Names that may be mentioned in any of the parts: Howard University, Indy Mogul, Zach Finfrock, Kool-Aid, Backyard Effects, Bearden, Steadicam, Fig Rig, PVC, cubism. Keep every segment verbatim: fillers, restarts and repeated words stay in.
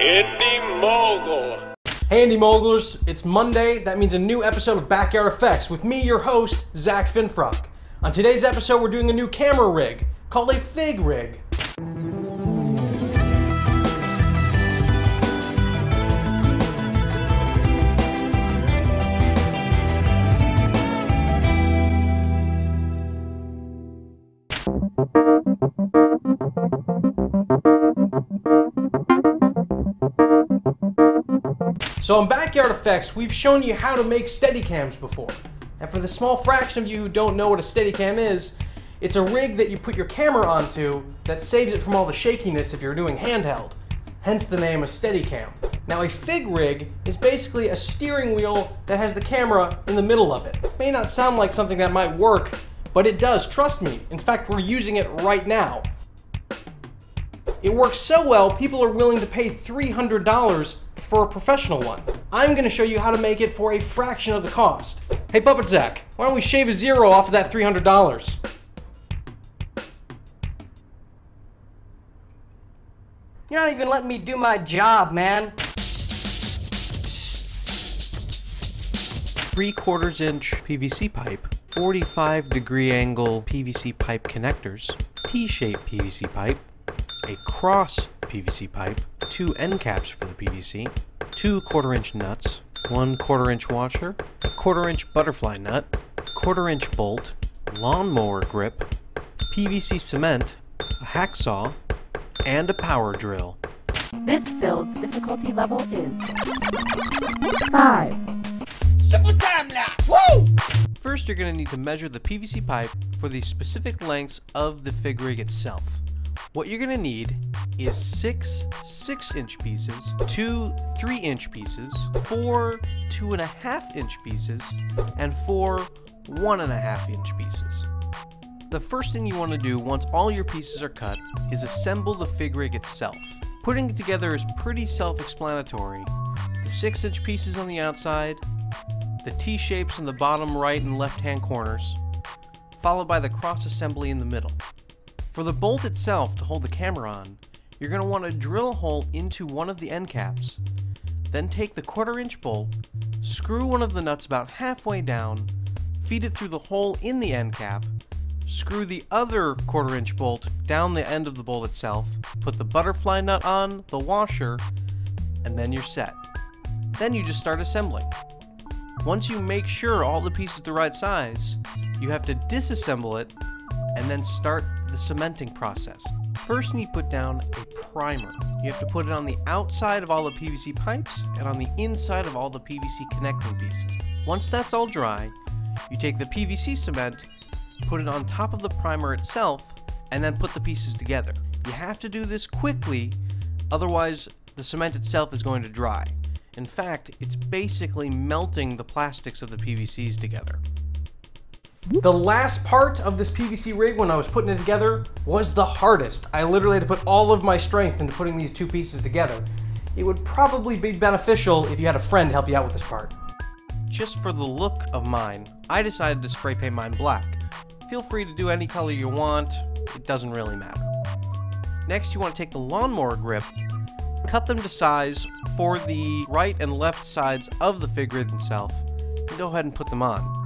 Indy Mogul. Hey Indy Mogulers, it's Monday. That means a new episode of Backyard Effects with me, your host, Zach Finfrock. On today's episode, we're doing a new camera rig called a Fig Rig. So on Backyard Effects, we've shown you how to make Steadicams before. And for the small fraction of you who don't know what a Steadicam is, it's a rig that you put your camera onto that saves it from all the shakiness if you're doing handheld. Hence the name a Steadicam. Now a Fig Rig is basically a steering wheel that has the camera in the middle of it. It may not sound like something that might work, but it does, trust me. In fact, we're using it right now. It works so well, people are willing to pay three hundred dollars for a professional one. I'm gonna show you how to make it for a fraction of the cost. Hey Puppet Zach, why don't we shave a zero off of that three hundred dollars? You're not even letting me do my job, man. Three quarters inch P V C pipe, forty-five degree angle P V C pipe connectors, T-shaped P V C pipe, a cross P V C pipe, two end caps for the P V C, two quarter inch nuts, one quarter inch washer, a quarter inch butterfly nut, quarter inch bolt, lawnmower grip, P V C cement, a hacksaw, and a power drill. This build's difficulty level is five. Simple time lapse. Woo! First, you're going to need to measure the P V C pipe for the specific lengths of the Fig Rig itself. What you're going to need is six six-inch pieces, two three-inch pieces, four two-and-a-half-inch pieces, and four one-and-a-half-inch pieces. The first thing you want to do once all your pieces are cut is assemble the Fig Rig itself. Putting it together is pretty self-explanatory. The six-inch pieces on the outside, the T-shapes on the bottom right and left-hand corners, followed by the cross-assembly in the middle. For the bolt itself to hold the camera on, you're going to want to drill a hole into one of the end caps, then take the quarter inch bolt, screw one of the nuts about halfway down, feed it through the hole in the end cap, screw the other quarter inch bolt down the end of the bolt itself, put the butterfly nut on, the washer, and then you're set. Then you just start assembling. Once you make sure all the pieces are the right size, you have to disassemble it and then start the cementing process. First, you need to put down a primer. You have to put it on the outside of all the P V C pipes and on the inside of all the P V C connecting pieces. Once that's all dry, you take the P V C cement, put it on top of the primer itself, and then put the pieces together. You have to do this quickly, otherwise the cement itself is going to dry. In fact, it's basically melting the plastics of the P V Cs together. The last part of this P V C rig, when I was putting it together, was the hardest. I literally had to put all of my strength into putting these two pieces together. It would probably be beneficial if you had a friend help you out with this part. Just for the look of mine, I decided to spray paint mine black. Feel free to do any color you want, it doesn't really matter. Next, you want to take the lawnmower grip, cut them to size for the right and left sides of the Fig Rig itself, and go ahead and put them on.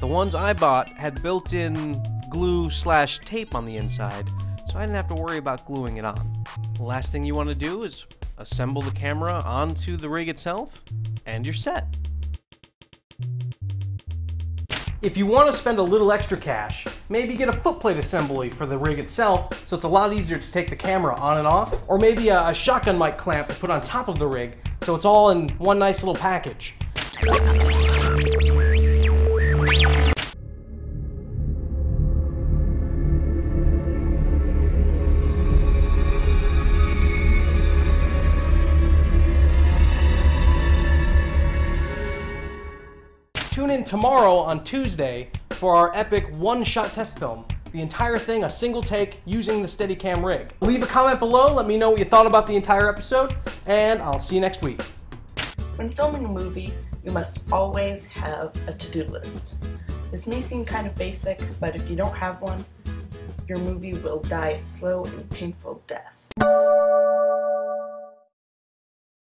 The ones I bought had built-in glue slash tape on the inside, so I didn't have to worry about gluing it on. The last thing you want to do is assemble the camera onto the rig itself, and you're set. If you want to spend a little extra cash, maybe get a footplate assembly for the rig itself, so it's a lot easier to take the camera on and off, or maybe a, a shotgun mic clamp to put on top of the rig, so it's all in one nice little package. Tune in tomorrow on Tuesday for our epic one-shot test film. The entire thing, a single take, using the Steadicam rig. Leave a comment below, let me know what you thought about the entire episode, and I'll see you next week. When filming a movie, you must always have a to-do list. This may seem kind of basic, but if you don't have one, your movie will die a slow and painful death.